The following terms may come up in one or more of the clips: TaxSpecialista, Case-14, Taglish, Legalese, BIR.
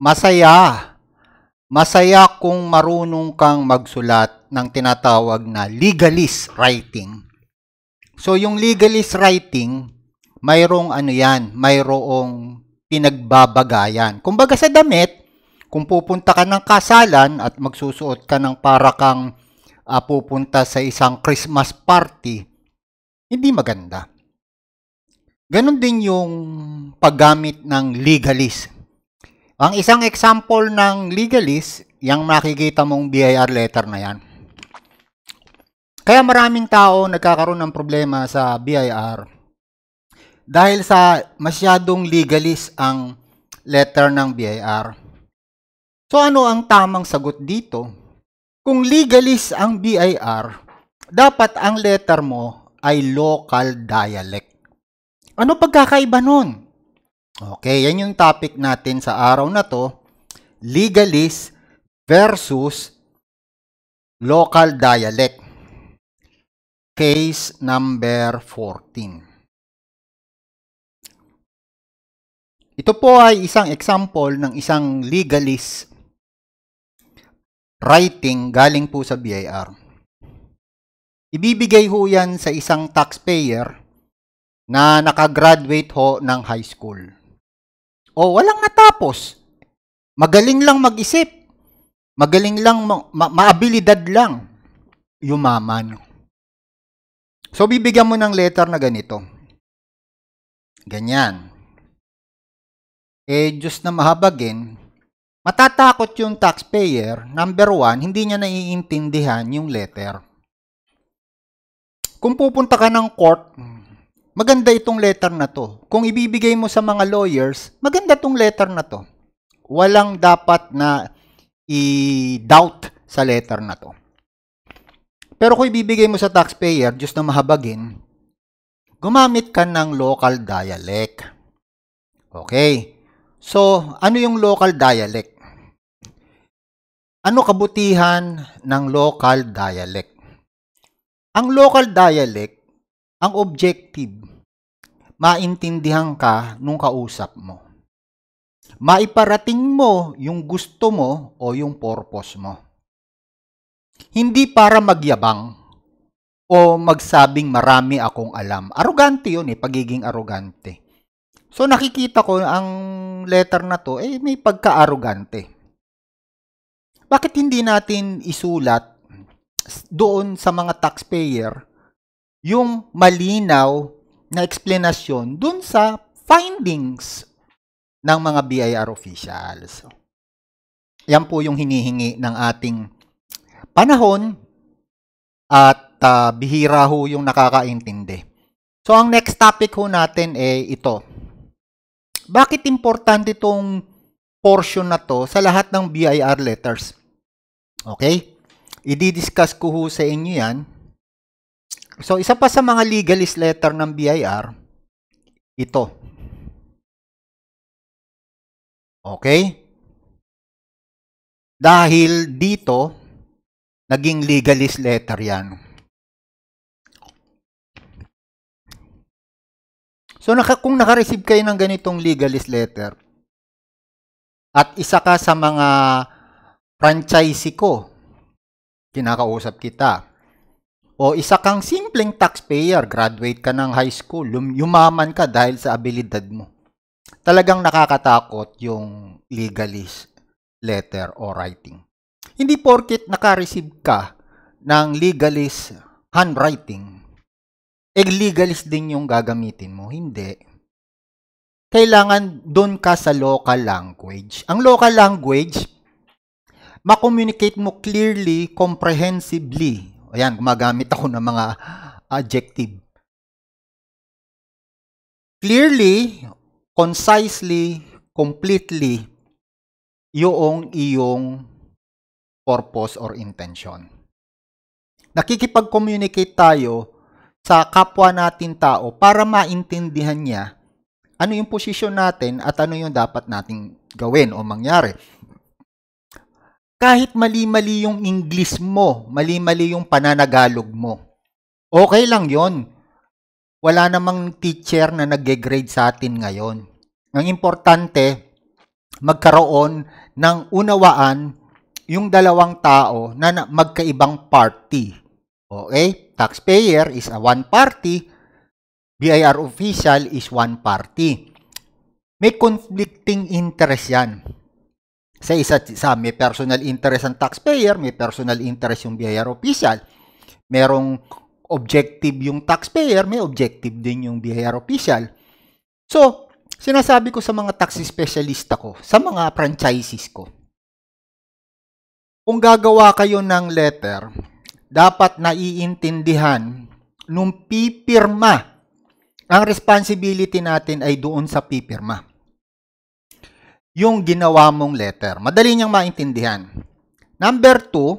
Masaya. Masaya kung marunong kang magsulat ng tinatawag na legalist writing. So, yung legalist writing, mayroong ano yan, mayroong pinagbabagayan. Kumbaga sa damit, kung pupunta ka ng kasalan at magsusuot ka ng para kang pupunta sa isang Christmas party, hindi maganda. Ganon din yung paggamit ng legalist. Ang isang example ng legalist, yung makikita mong BIR letter na yan. Kaya maraming tao nagkakaroon ng problema sa BIR dahil sa masyadong legalist ang letter ng BIR. So ano ang tamang sagot dito? Kung legalist ang BIR, dapat ang letter mo ay local dialect. Ano pagkakaiba nun? Okay, yan yung topic natin sa araw na to. Legalist versus local dialect. Case number 14. Ito po ay isang example ng isang legalist writing galing po sa BIR. Ibibigay ho yan sa isang taxpayer na nakagraduate ho ng high school. O walang natapos. Magaling lang mag-isip. Magaling lang, maabilidad lang. Yumaman. So, bibigyan mo ng letter na ganito. Ganyan. Eh, Diyos na mahabagin, matatakot yung taxpayer, number 1, hindi niya naiintindihan yung letter. Kung pupunta ka ng court, maganda itong letter na to. Kung ibibigay mo sa mga lawyers, maganda itong letter na to. Walang dapat na i-doubt sa letter na to. Pero kung ibibigay mo sa taxpayer, Diyos na mahabagin, gumamit ka ng local dialect. Okay. So, ano yung local dialect? Ano kabutihan ng local dialect? Ang local dialect, ang objective, maintindihan ka nung kausap mo. Maiparating mo yung gusto mo o yung purpose mo. Hindi para magyabang o magsabing marami akong alam. Arugante yun eh, pagiging arugante. So nakikita ko ang letter na to, eh may pagka-arugante. Bakit hindi natin isulat doon sa mga taxpayer yung malinaw na explanation dun sa findings ng mga BIR officials? Yan po yung hinihingi ng ating panahon at bihira ho yung nakakaintindi. So, ang next topic ho natin ay ito. Bakit importante itong portion na to sa lahat ng BIR letters? Okay? I-discuss ko ho sa inyo yan. So, isa pa sa mga legalist letter ng BIR, ito. Okay? Dahil dito, naging legalist letter yan. So, kung nakareceive kayo ng ganitong legalist letter, at isa ka sa mga franchisee ko, kinakausap kita, o isa kang simpleng taxpayer, graduate ka ng high school, yumaman ka dahil sa abilidad mo. Talagang nakakatakot yung legalist letter o writing. Hindi porket nakareceive ka ng legalist handwriting, eh legalist din yung gagamitin mo. Hindi. Kailangan doon ka sa local language. Ang local language, makommunicate mo clearly, comprehensively. Ayan, gumagamit ako ng mga adjective. Clearly, concisely, completely, yung iyong purpose or intention. Nakikipag-communicate tayo sa kapwa natin tao para maintindihan niya ano yung posisyon natin at ano yung dapat nating gawin o mangyari. Kahit mali-mali yung English mo, mali-mali yung pananagalog mo, okay lang yon. Wala namang teacher na nag-grade sa atin ngayon. Ang importante, magkaroon ng unawaan yung dalawang tao na magkaibang party. Okay? Taxpayer is a one party. BIR official is one party. May conflicting interest yan. Sa isa't isa, may personal interest ang taxpayer, may personal interest yung BIR official. Merong objective yung taxpayer, may objective din yung BIR official. So, sinasabi ko sa mga tax specialista ko, sa mga franchises ko, kung gagawa kayo ng letter, dapat naiintindihan nung pipirma. Ang responsibility natin ay doon sa pipirma. Yung ginawa mong letter. Madali niyang maintindihan. Number two,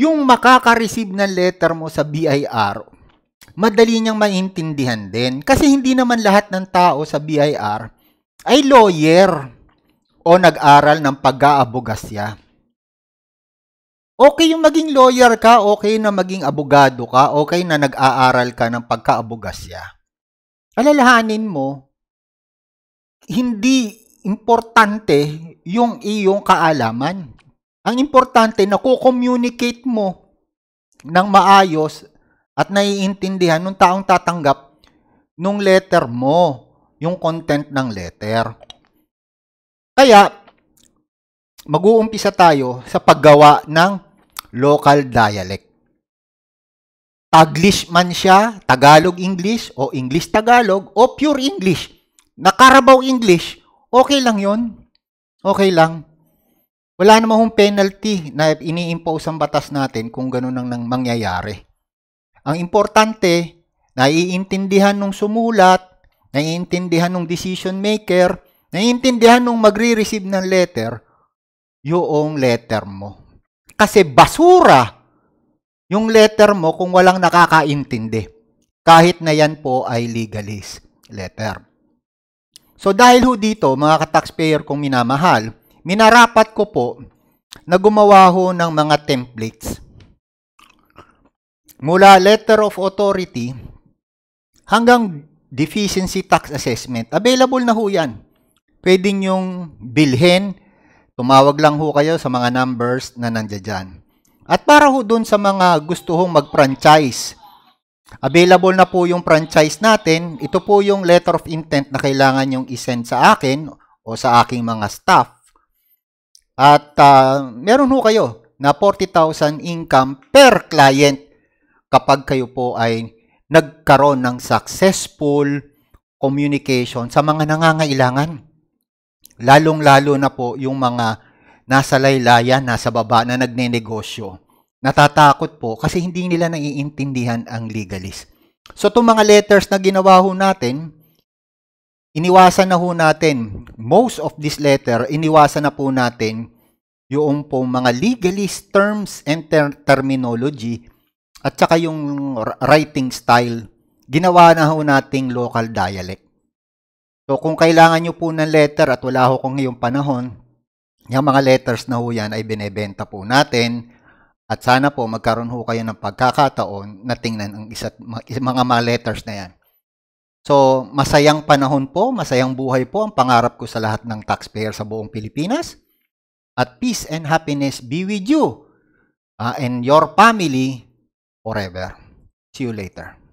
yung makaka-receive ng letter mo sa BIR, madali niyang maintindihan din. Kasi hindi naman lahat ng tao sa BIR ay lawyer o nag-aral ng pag-aabogasya. Okay yung maging lawyer ka, okay na maging abogado ka, okay na nag-aaral ka ng pagka-abogasya. Alalahanin mo, hindi importante yung iyong kaalaman. Ang importante na kukommunicate mo ng maayos at naiintindihan ng taong tatanggap nung letter mo, yung content ng letter. Kaya, mag-uumpisa tayo sa paggawa ng local dialect. Taglish man siya, Tagalog English o English Tagalog o pure English. Nakarabaw English, okay lang yun. Okay lang. Wala namang penalty na ini-impose ang batas natin kung ganun ang mangyayari. Ang importante, naiintindihan ng sumulat, naiintindihan ng decision maker, naiintindihan ng magre-receive ng letter, yung letter mo. Kasi basura yung letter mo kung walang nakakaintindi. Kahit na yan po ay legalese letter. So dahil ho dito, mga ka-taxpayer kong minamahal, minarapat ko po na gumawa ho ng mga templates. Mula letter of authority hanggang deficiency tax assessment. Available na ho yan. Pwede nyong bilhin. Tumawag lang ho kayo sa mga numbers na nandiyan dyan. At para ho dun sa mga gusto hong mag-franchise, available na po yung franchise natin. Ito po yung letter of intent na kailangan yung isend sa akin o sa aking mga staff. At meron ho kayo na 40,000 income per client kapag kayo po ay nagkaroon ng successful communication sa mga nangangailangan. Lalong-lalo na po yung mga nasa laylayan, nasa baba na nagnenegosyo. Natatakot po kasi hindi nila naiintindihan ang legalese. So, itong mga letters na ginawa ho natin, iniwasan na ho natin, most of this letter, iniwasan na po natin yung po mga legalese terms and terminology at saka yung writing style. Ginawa na ho nating local dialect. So, kung kailangan nyo po ng letter at wala ho kung ngayong panahon, yung mga letters na ho yan ay binebenta po natin. At sana po magkaroon ho kayo ng pagkakataon na tingnan ang mga letters na yan. So, masayang panahon po, masayang buhay po ang pangarap ko sa lahat ng taxpayer sa buong Pilipinas. At peace and happiness be with you and your family forever. See you later.